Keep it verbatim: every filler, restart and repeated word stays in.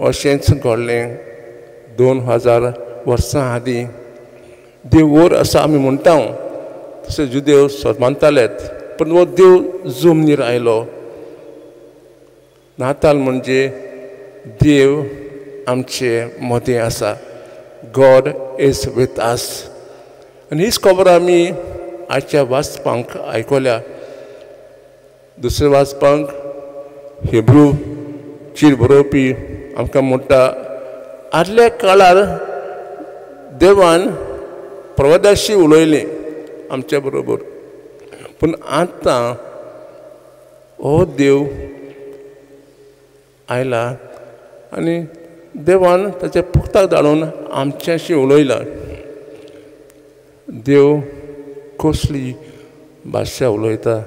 Ossian Gorling, Don Hazar, Warsahadi, Devo Asami Muntang, se judeu sormantalet, panwo deu zumnir ailo. Natal munje dev amche mode asa. God is with us. And his cover ami acha vaspank aikola. Dusre vaspank Hebrew Chirburopi. आमका मोटा आदले काळार देवान प्रवादाशी उलयले आमच्या बरोबर पण आता ओ देव आयला आणि देवान ताचे पुक्ताक धाडून आमच्याशी उलयला देव कसली भाशा उलयता